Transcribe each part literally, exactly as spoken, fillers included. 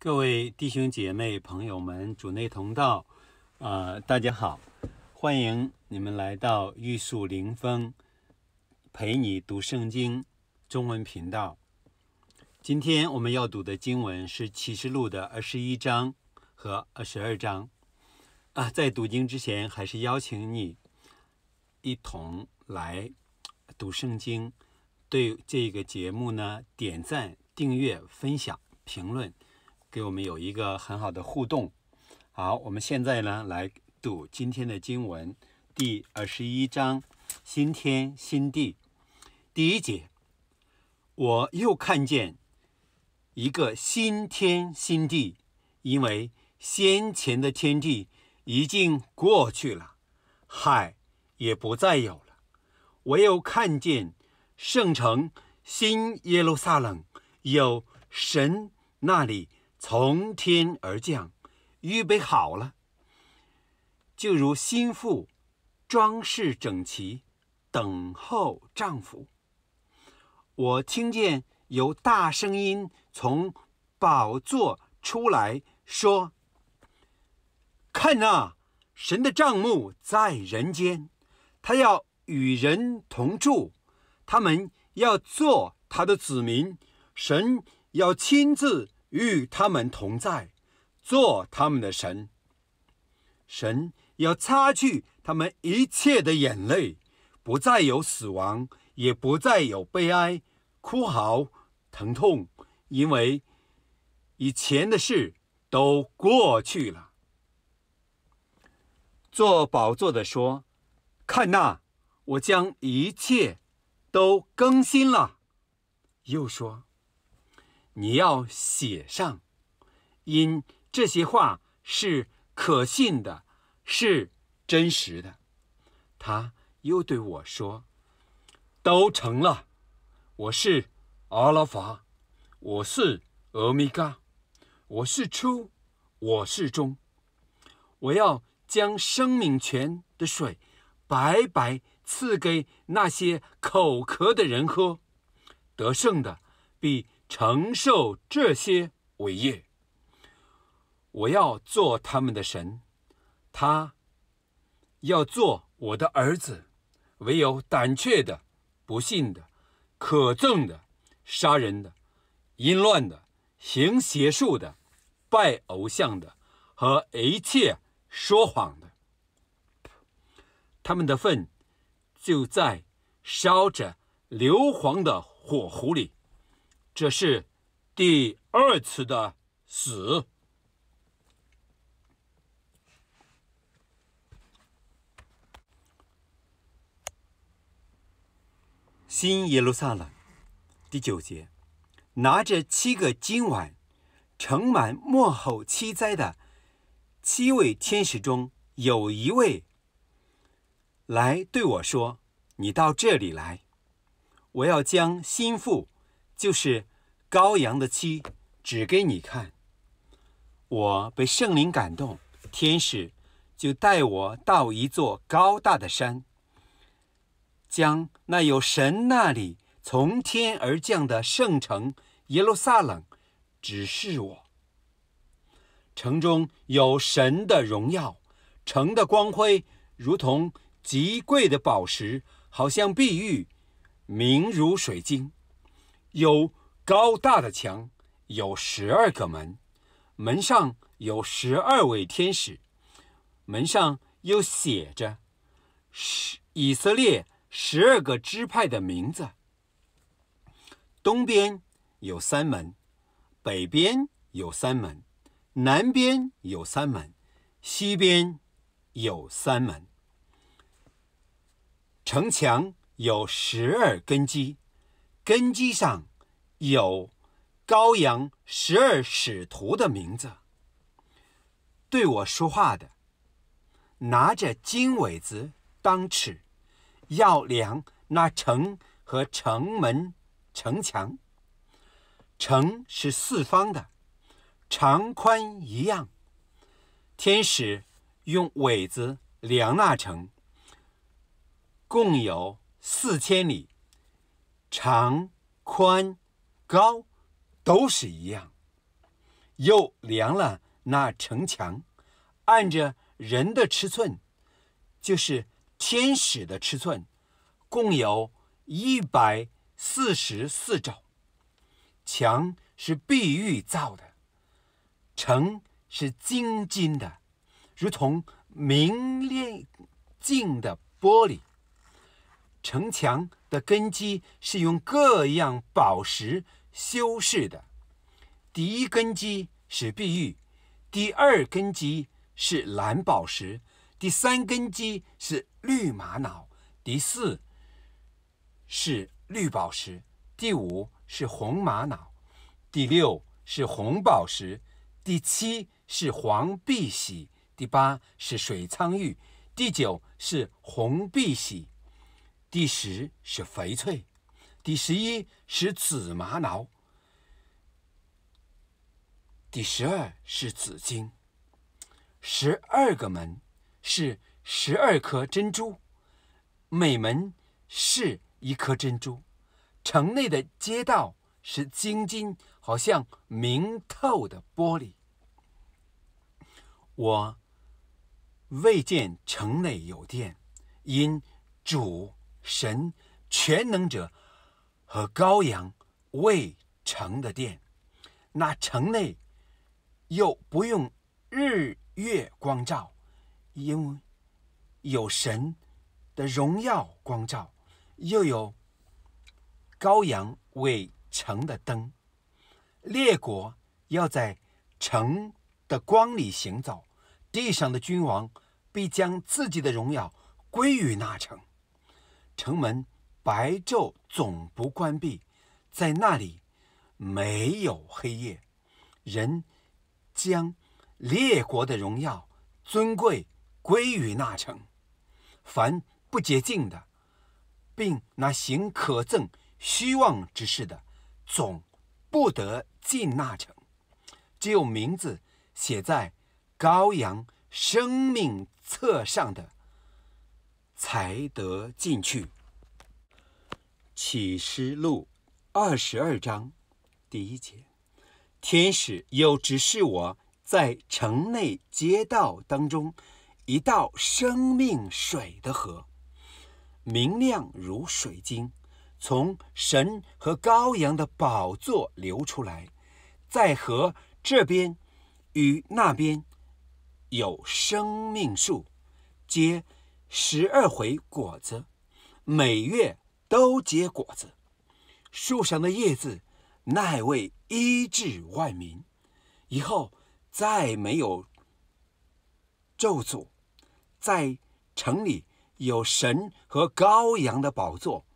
各位弟兄姐妹、朋友们，主内同道，啊、呃，大家好，欢迎你们来到玉树临风，陪你读圣经中文频道。今天我们要读的经文是启示录的二十一章和二十二章。啊，在读经之前，还是邀请你一同来读圣经，对这个节目呢点赞、订阅、分享、评论。给我们有一个很好的互动。好，我们现在呢来读今天的经文，第二十一章，新天新地，第一节。我又看见一个新天新地，因为先前的天地已经过去了，海也不再有了。我又看见圣城新耶路撒冷，有神那里从天而降，预备好了，就如新妇装饰整齐，等候丈夫。我听见有大声音从宝座出来说：看啊，神的帐幕在人间，他要与人同住，他们要做他的子民，神要亲自与他们同在，做他们的神。神要擦去他们一切的眼泪，不再有死亡，也不再有悲哀、哭嚎、疼痛，因为以前的事都过去了。做宝座的说：看哪，我将一切都更新了。又说：你要写上，因这些话是可信的，是真实的。他又对我说：都成了。我是阿拉法，我是俄米嘎，我是初，我是终。我要将生命泉的水白白赐给那些口渴的人喝，得胜的必承受这些伟业，我要做他们的神，他要做我的儿子。唯有胆怯的、不信的、可憎的、杀人的、淫乱的、行邪术的、拜偶像的和一切说谎的，他们的粪就在烧着硫磺的火湖里。这是第二次的死。新耶路撒冷，第九节，拿着七个金碗，盛满末后七灾的七位天使中有一位来对我说：你到这里来，我要将新妇，就是羔羊的妻，指给你看。我被圣灵感动，天使就带我到一座高大的山，将那有神那里从天而降的圣城耶路撒冷指示我。城中有神的荣耀，城的光辉如同极贵的宝石，好像碧玉，明如水晶。有高大的墙，有十二个门，门上有十二位天使，门上又写着以色列十二个支派的名字。东边有三门，北边有三门，南边有三门，西边有三门。城墙有十二根基，根基上有羔羊十二使徒的名字。对我说话的，拿着金苇子当尺，要量那城和城门、城墙。城是四方的，长宽一样。天使用苇子量那城，共有四千里。长、宽、高都是一样。又量了那城墙，按着人的尺寸，就是天使的尺寸，共有一百四十四肘。墙是碧玉造的，城是精金的，如同明亮净的玻璃。城墙的根基是用各样宝石修饰的。第一根基是碧玉，第二根基是蓝宝石，第三根基是绿玛瑙，第四是绿宝石，第五是红玛瑙，第六是红宝石，第七是黄碧玺，第八是水苍玉，第九是红碧玺，第十是翡翠，第十一是紫玛瑙，第十二是紫金。十二个门是十二颗珍珠，每门是一颗珍珠。城内的街道是精金，好像明透的玻璃。我未见城内有殿，因主神全能者和羔羊为城的殿。那城内又不用日月光照，因为有神的荣耀光照，又有羔羊为城的灯。列国要在城的光里行走，地上的君王必将自己的荣耀归于那城。城门白昼总不关闭，在那里没有黑夜。人将列国的荣耀尊贵归于那城。凡不洁净的，并那行可憎虚妄之事的，总不得进那城。只有名字写在羔羊生命册上的，才得进去。启示录二十二章第一节，天使又指示我在城内街道当中一道生命水的河，明亮如水晶，从神和羔羊的宝座流出来，在河这边与那边有生命树，结十二回果子，每月都结果子。树上的叶子乃为医治万民。以后再没有咒诅。在城里有神和羔羊的宝座，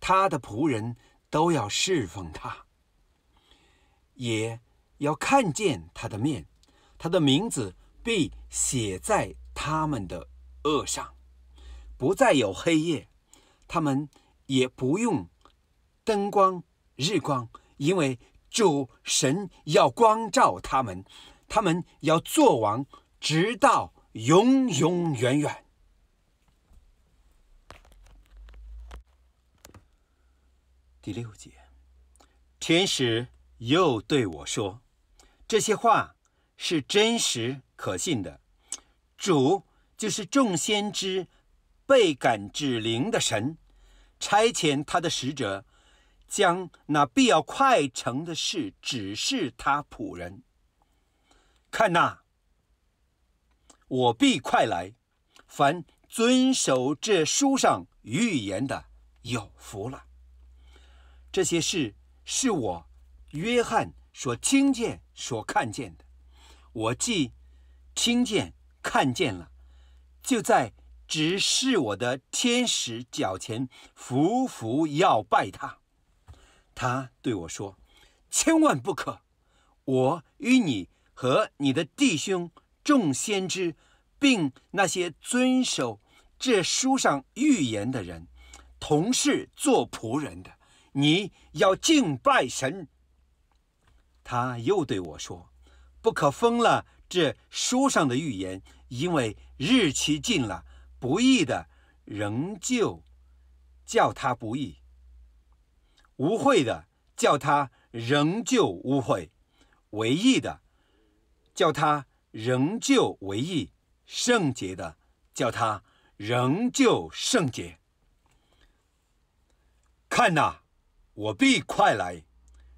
他的仆人都要侍奉他，也要看见他的面。他的名字必写在他们的额上。不再有黑夜，他们也不用灯光日光，因为主神要光照他们。他们要做王，直到永永远远。第六节，天使又对我说，这些话是真实可信的。主就是众先知被感指灵的神，差遣他的使者，将那必要快成的事指示他仆人。看哪，我必快来，凡遵守这书上预言的，有福了。这些事是我约翰所听见所看见的。我既听见看见了，就在指示我的天使脚前伏伏要拜他。他对我说，千万不可，我与你和你的弟兄众先知，并那些遵守这书上预言的人，同是做仆人的。你要敬拜神。他又对我说，不可封了这书上的预言，因为日期近了，不义的仍旧叫他不义，污秽的叫他仍旧污秽，为义的叫他仍旧为义；圣洁的，叫他仍旧圣洁。看哪，我必快来，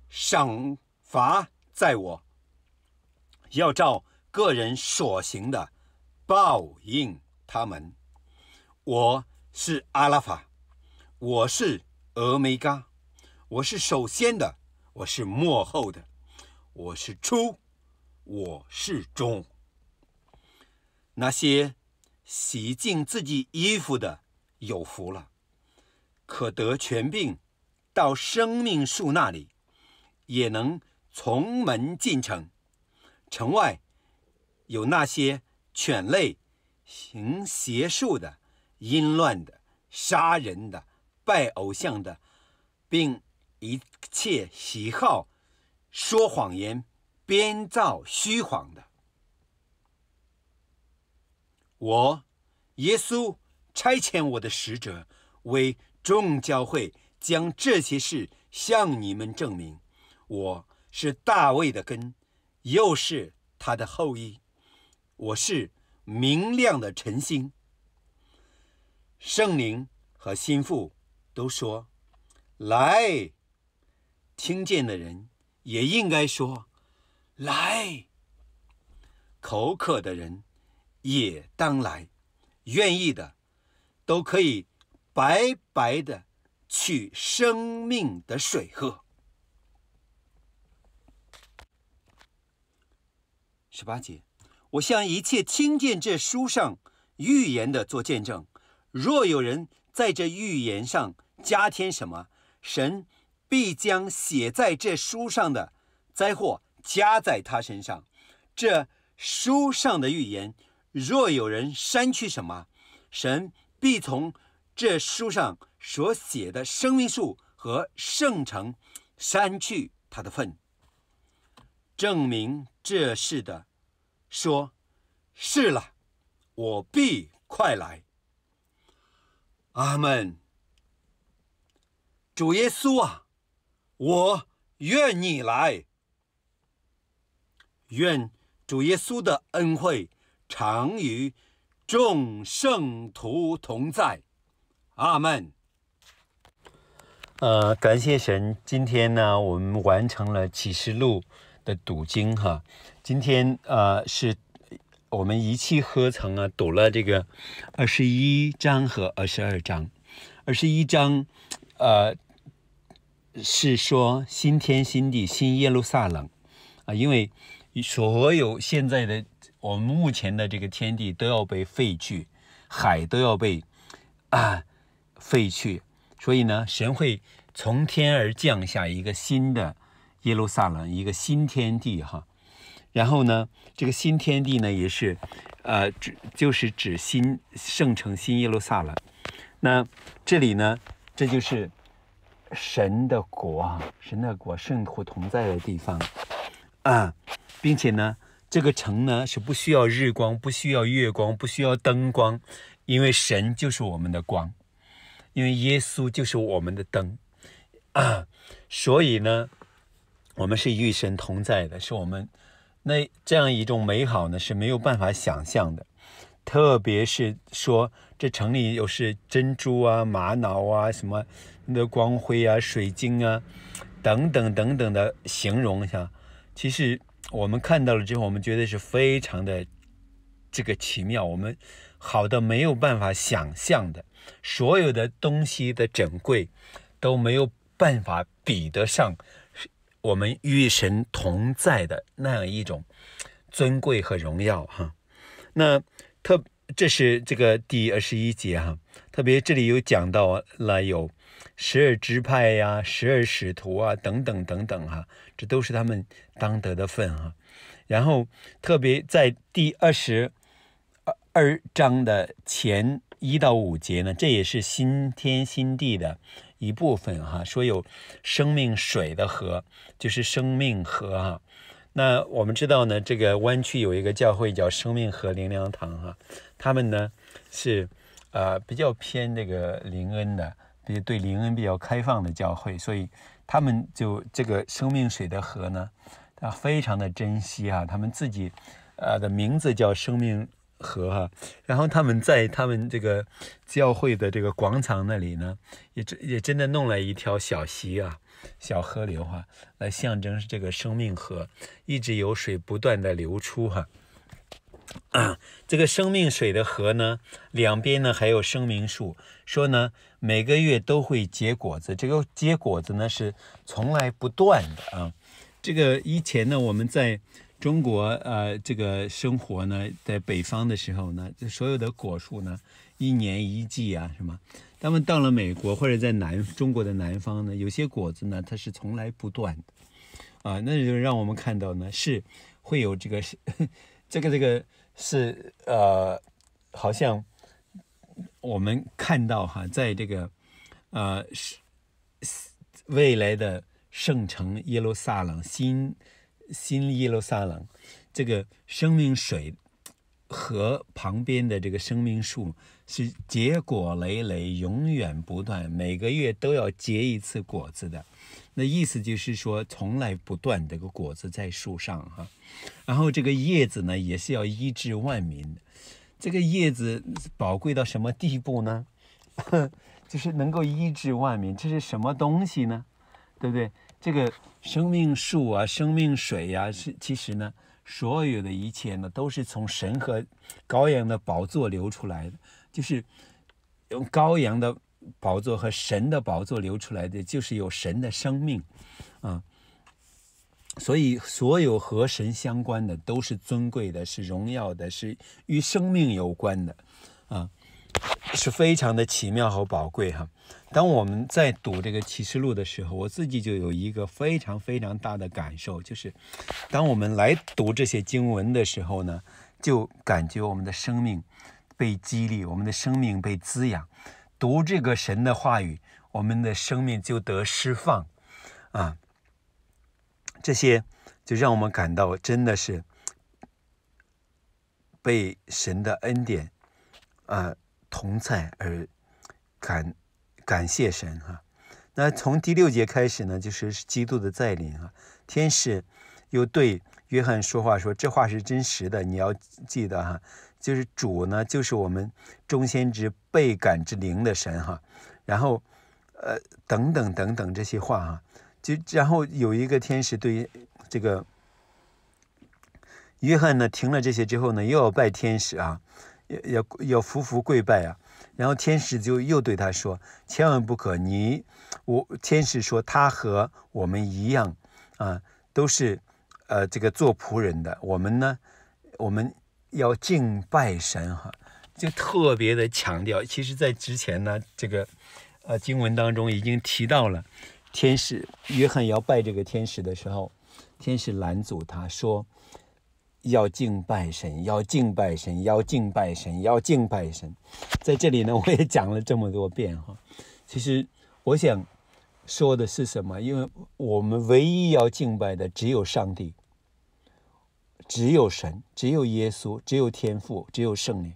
赏罚在我，要照个人所行的报应他们。我是阿拉法，我是俄梅嘎，我是首先的，我是末后的，我是初，我是终。那些洗净自己衣服的有福了，可得权柄到生命树那里，也能从门进城。城外有那些犬类、行邪术的、淫乱的、杀人的、拜偶像的，并一切喜好、说谎言、编造虚谎的。我，耶稣差遣我的使者，为众教会将这些事向你们证明。我是大卫的根，又是他的后裔。我是明亮的晨星。圣灵和心腹都说：“来！”听见的人也应该说：“来！”口渴的人也当来，愿意的都可以白白的取生命的水喝。十八节，我向一切听见这书上预言的做见证，若有人在这预言上加添什么，神必将写在这书上的灾祸加在他身上。这书上的预言，若有人删去什么，神必从这书上所写的生命树和圣城删去他的份。证明这事的说：“是了，我必快来。”阿们。主耶稣啊，我愿你来。愿主耶稣的恩惠常与众圣徒同在。阿们。呃，感谢神，今天呢，我们完成了启示录的读经哈。今天呃是我们一气呵成啊，读了这个二十一章和二十二章。二十一章，呃，是说新天新地新耶路撒冷啊，因为所有现在的我们目前的这个天地都要被废去，海都要被啊废去，所以呢，神会从天而降下一个新的耶路撒冷，一个新天地哈。然后呢，这个新天地呢，也是，呃，指就是指新圣城新耶路撒冷。那这里呢，这就是神的国啊，神的国，圣徒同在的地方啊，并且呢，这个城呢是不需要日光，不需要月光，不需要灯光，因为神就是我们的光，因为耶稣就是我们的灯啊，所以呢，我们是与神同在的，是我们。那这样一种美好呢，是没有办法想象的，特别是说这城里又是珍珠啊、玛瑙啊、什么的光辉啊、水晶啊等等等等的形容一下。其实我们看到了之后，我们觉得是非常的这个奇妙，我们好的没有办法想象的，所有的东西的珍贵都没有办法比得上我们与神同在的那样一种尊贵和荣耀哈。那特这是这个第二十一节哈，特别这里有讲到了有十二支派呀、啊、十二使徒啊等等等等哈，这都是他们当得的份哈。然后特别在第二十二章的前一到五节呢，这也是新天新地的一部分哈、啊，说有生命水的河，就是生命河哈、啊。那我们知道呢，这个湾区有一个教会叫生命河灵粮堂哈、啊，他们呢是呃比较偏这个灵恩的，对对灵恩比较开放的教会，所以他们就这个生命水的河呢，他非常的珍惜啊，他们自己呃的名字叫生命河哈、啊，然后他们在他们这个教会的这个广场那里呢，也也真的弄了一条小溪啊，小河流哈、啊，来象征这个生命河，一直有水不断的流出哈、啊。 啊，这个生命水的河呢，两边呢还有生命树，说呢每个月都会结果子，这个结果子呢是从来不断的啊。这个以前呢我们在中国呃这个生活呢，在北方的时候呢，这所有的果树呢一年一季啊什么，他们到了美国或者在南中国的南方呢，有些果子呢它是从来不断的啊，那就让我们看到呢是会有这个是。这个这个是呃，好像我们看到哈，在这个呃未来的圣城耶路撒冷，新新耶路撒冷，这个生命水河旁边的这个生命树是结果累累，永远不断，每个月都要结一次果子的。 那意思就是说，从来不断这个果子在树上哈、啊，然后这个叶子呢也是要医治万民的。这个叶子宝贵到什么地步呢？就是能够医治万民，这是什么东西呢？对不对？这个生命树啊，生命水呀、啊，是其实呢，所有的一切呢，都是从神和羔羊的宝座流出来的，就是用羔羊的。 宝座和神的宝座流出来的，就是有神的生命，啊，所以所有和神相关的都是尊贵的，是荣耀的，是与生命有关的，啊，是非常的奇妙和宝贵哈。当我们在读这个启示录的时候，我自己就有一个非常非常大的感受，就是当我们来读这些经文的时候呢，就感觉我们的生命被激励，我们的生命被滋养。 读这个神的话语，我们的生命就得释放，啊，这些就让我们感到真的是被神的恩典啊同在而感感谢神哈、啊。那从第六节开始呢，就是基督的再临啊，天使又对约翰说话说：“这话是真实的，你要记得哈、啊。” 就是主呢，就是我们中先知被感之灵的神哈，然后，呃，等等等等这些话哈，就然后有一个天使对这个约翰呢，听了这些之后呢，又要拜天使啊，要要要匍匐跪拜啊，然后天使就又对他说，千万不可，你我天使说他和我们一样啊，都是呃这个做仆人的，我们呢，我们。 要敬拜神哈，就特别的强调。其实，在之前呢，这个呃经文当中已经提到了，天使约翰要拜这个天使的时候，天使拦阻他说：“要敬拜神，要敬拜神，要敬拜神，要敬拜神。”在这里呢，我也讲了这么多遍哈。其实我想说的是什么？因为我们唯一要敬拜的只有上帝。 只有神，只有耶稣，只有天父，只有圣灵，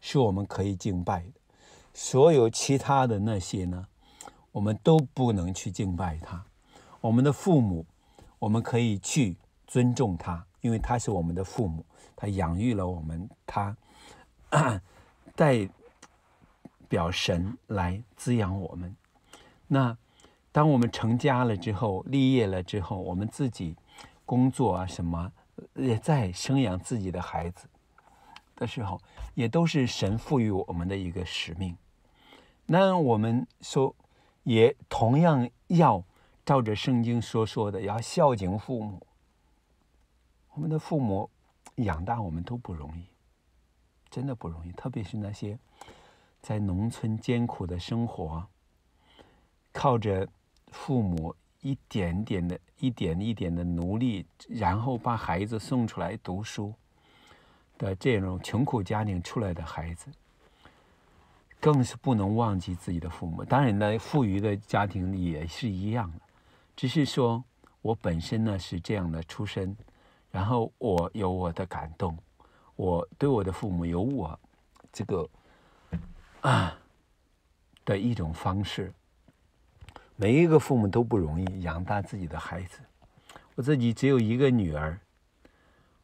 是我们可以敬拜的。所有其他的那些呢，我们都不能去敬拜他。我们的父母，我们可以去尊重他，因为他是我们的父母，他养育了我们，他代表神来滋养我们。那当我们成家了之后，立业了之后，我们自己工作啊什么。 也在生养自己的孩子的时候，也都是神赋予我们的一个使命。那我们说，也同样要照着圣经所说的，要孝敬父母。我们的父母养大我们都不容易，真的不容易。特别是那些在农村艰苦的生活，靠着父母。 一点点的、一点一点的努力，然后把孩子送出来读书的这种穷苦家庭出来的孩子，更是不能忘记自己的父母。当然呢，富裕的家庭也是一样的，只是说我本身呢是这样的出身，然后我有我的感动，我对我的父母有我这个啊的一种方式。 每一个父母都不容易养大自己的孩子，我自己只有一个女儿，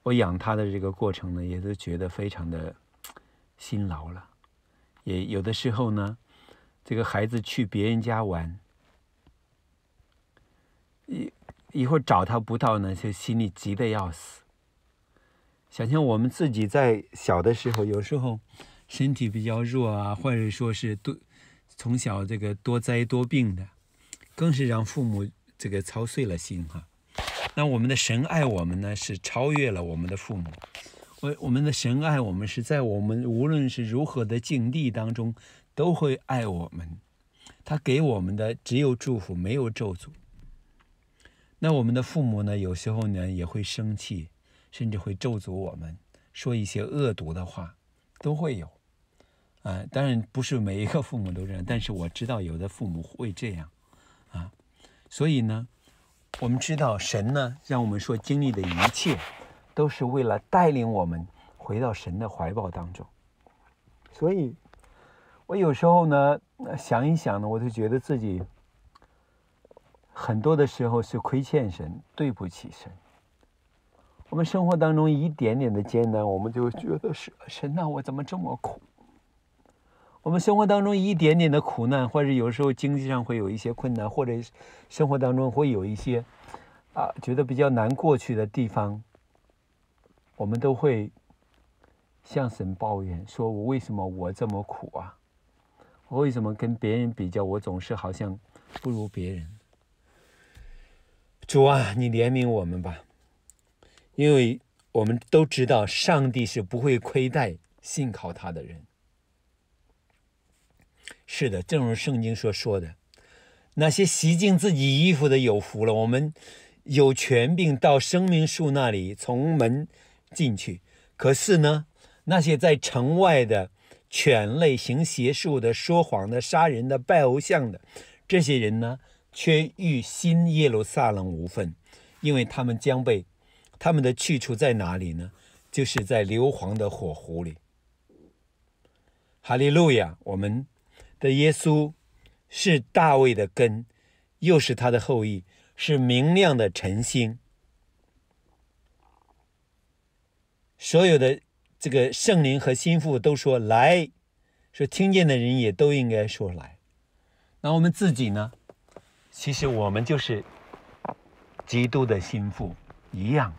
我养她的这个过程呢，也都觉得非常的辛劳了。也有的时候呢，这个孩子去别人家玩，一一会儿找他不到呢，就心里急得要死。想想我们自己在小的时候，有时候身体比较弱啊，或者说是多从小这个多灾多病的，更是让父母这个操碎了心哈、啊。那我们的神爱我们呢，是超越了我们的父母。我我们的神爱我们是在我们无论是如何的境地当中，都会爱我们。他给我们的只有祝福，没有咒诅。那我们的父母呢，有时候呢也会生气，甚至会咒诅我们，说一些恶毒的话，都会有。啊，当然不是每一个父母都这样，但是我知道有的父母会这样，啊，所以呢，我们知道神呢，让我们所经历的一切，都是为了带领我们回到神的怀抱当中。所以，我有时候呢想一想呢，我就觉得自己很多的时候是亏欠神，对不起神。我们生活当中一点点的艰难，我们就觉得是神啊，我怎么这么苦？我们生活当中一点点的苦难，或者有时候经济上会有一些困难，或者生活当中会有一些啊觉得比较难过去的地方，我们都会向神抱怨，说我为什么我这么苦啊？我为什么跟别人比较，我总是好像不如别人？主啊，你怜悯我们吧，因为我们都知道上帝是不会亏待信靠他的人。是的，正如圣经所说的，那些洗净自己衣服的有福了。我们有权柄到生命树那里，从门进去。可是呢，那些在城外的犬类、行邪术的、说谎的、杀人的、拜偶像的，这些人呢，却与新耶路撒冷无分，因为他们将被他们的去处在哪里呢？就是在硫磺的火湖里。哈利路亚！我们的耶稣是大卫的根，又是他的后裔，是明亮的晨星。所有的这个圣灵和心腹都说来，说听见的人也都应该说来。那我们自己呢？其实我们就是基督的心腹一样，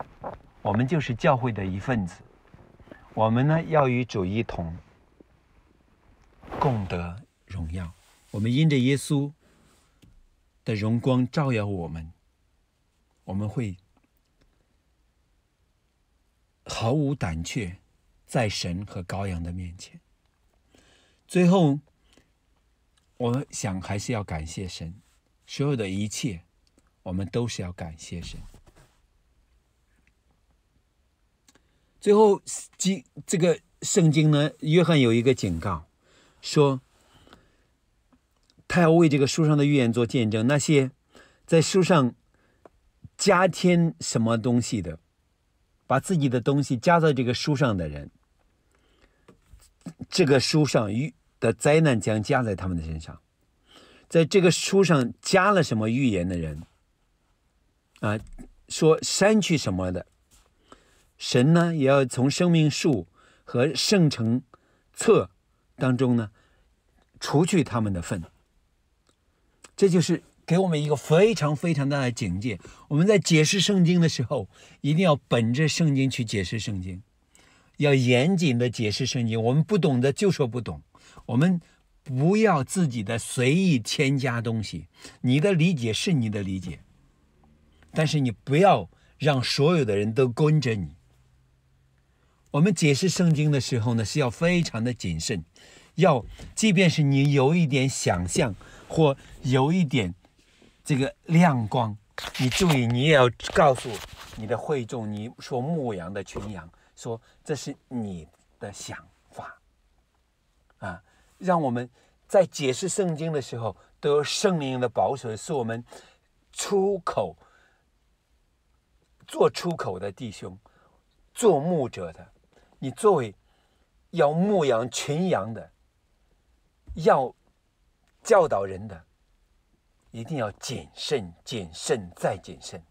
我们就是教会的一份子。我们呢，要与主一同共得荣耀。我们因着耶稣的荣光照耀我们，我们会毫无胆怯在神和羔羊的面前。最后我想还是要感谢神，所有的一切我们都是要感谢神。最后这个圣经呢，约翰有一个警告，说他要为这个书上的预言做见证。那些在书上加添什么东西的，把自己的东西加在这个书上的人，这个书上的灾难将加在他们的身上。在这个书上加了什么预言的人啊，说删去什么的，神呢也要从生命树和圣城册当中呢除去他们的份。这就是给我们一个非常非常大的警戒。我们在解释圣经的时候，一定要本着圣经去解释圣经，要严谨的解释圣经。我们不懂的就说不懂，我们不要自己的随意添加东西。你的理解是你的理解，但是你不要让所有的人都跟着你。我们解释圣经的时候呢，是要非常的谨慎，要即便是你有一点想象或有一点这个亮光，你注意，你也要告诉你的会众，你说牧羊的群羊，说这是你的想法啊。让我们在解释圣经的时候都有圣灵的保守，是我们出口做出口的弟兄，做牧者的，你作为要牧养群羊的，要教导人的，一定要谨慎、谨慎再谨慎，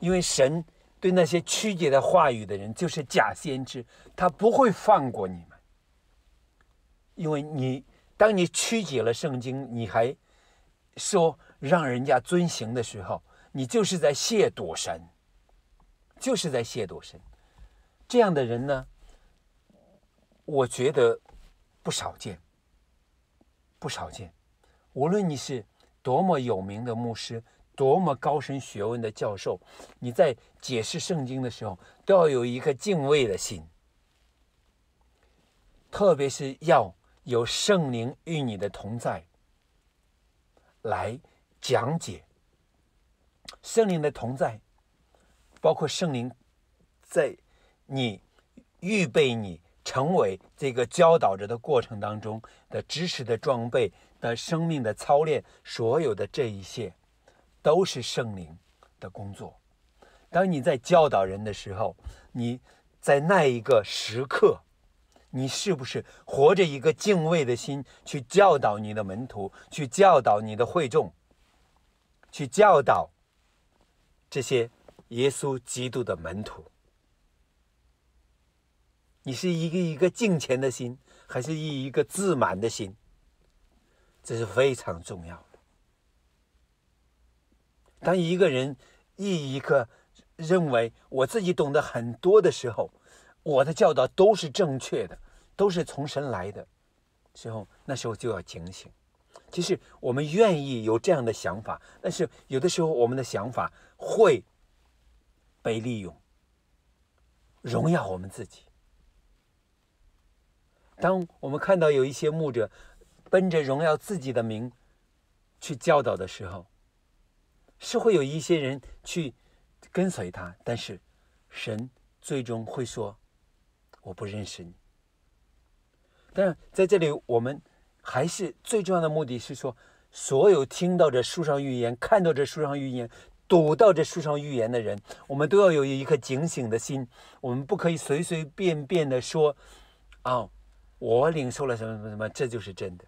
因为神对那些曲解的话语的人就是假先知，他不会放过你们。因为你当你曲解了圣经，你还说让人家遵行的时候，你就是在亵渎神，就是在亵渎神。这样的人呢，我觉得不少见，不少见。无论你是多么有名的牧师，多么高深学问的教授，你在解释圣经的时候，都要有一个敬畏的心，特别是要有圣灵与你的同在来讲解。圣灵的同在包括圣灵在你预备你成为这个教导者的过程当中的知识的装备的生命的操练，所有的这一切都是圣灵的工作。当你在教导人的时候，你在那一个时刻，你是不是活着一个敬畏的心去教导你的门徒，去教导你的会众，去教导这些耶稣基督的门徒？你是一个一个敬虔的心，还是一一个自满的心？这是非常重要的。当一个人一一个认为我自己懂得很多的时候，我的教导都是正确的，都是从神来的时候，那时候就要警醒。其实我们愿意有这样的想法，但是有的时候我们的想法会被利用，荣耀我们自己。当我们看到有一些牧者奔着荣耀自己的名去教导的时候，是会有一些人去跟随他，但是神最终会说我不认识你。但是在这里我们还是最重要的目的是说，所有听到这书上预言，看到这书上预言，读到这书上预言的人，我们都要有一颗警醒的心。我们不可以随随便便的说啊、哦，我领受了什么什么什么，这就是真的。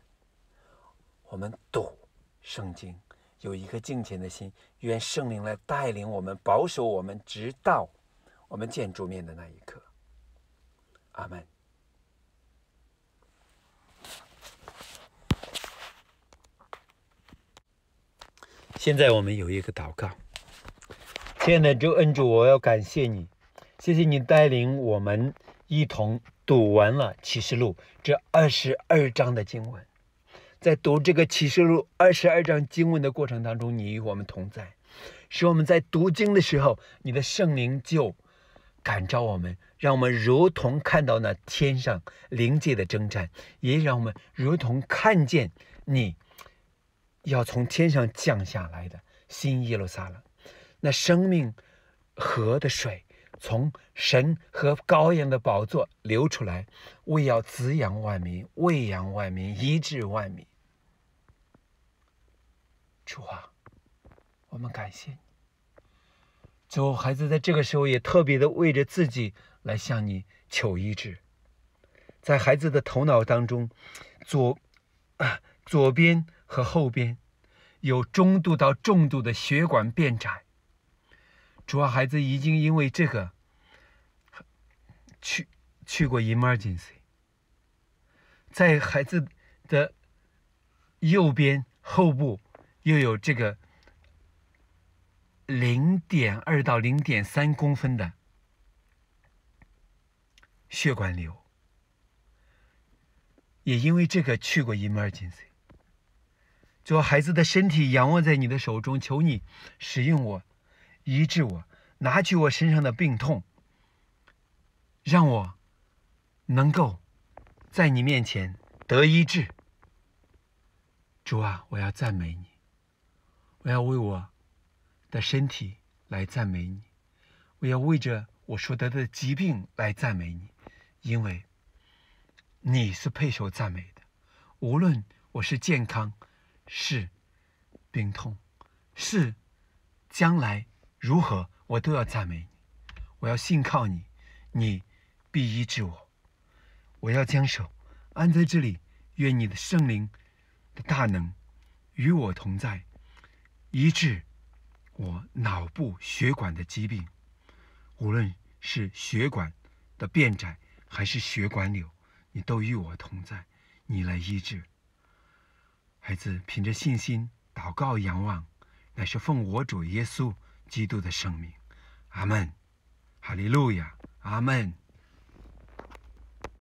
我们读圣经有一颗敬虔的心，愿圣灵来带领我们，保守我们，直到我们见主面的那一刻。阿们。现在我们有一个祷告。亲爱的主恩主，我要感谢你，谢谢你带领我们一同读完了启示录这二十二章的经文。在读这个启示录二十二章经文的过程当中，你与我们同在，使我们在读经的时候，你的圣灵就感召我们，让我们如同看到那天上灵界的征战，也让我们如同看见你要从天上降下来的新耶路撒冷，那生命河的水从神和羔羊的宝座流出来，为要滋养万民，喂养万民，医治万民。主啊，我们感谢你。主，孩子在这个时候也特别的为着自己来向你求医治。在孩子的头脑当中，左啊左边和后边有中度到重度的血管变窄。主啊，孩子已经因为这个去去过 emergency。 在孩子的右边后部又有这个 零点二到零点三公分的血管瘤，也因为这个去过 emergency。 主啊，孩子的身体仰望在你的手中，求你使用我，医治我，拿去我身上的病痛，让我能够在你面前得医治。主啊，我要赞美你，我要为我的身体来赞美你，我要为着我所得的疾病来赞美你，因为你是配受赞美的。无论我是健康，是病痛，是将来如何，我都要赞美你。我要信靠你，你必医治我。我要将手按在这里，愿你的圣灵的大能与我同在，医治我脑部血管的疾病，无论是血管的变窄还是血管瘤，你都与我同在，你来医治。孩子凭着信心祷告仰望，乃是奉我主耶稣基督的圣名，阿门，哈利路亚，阿门。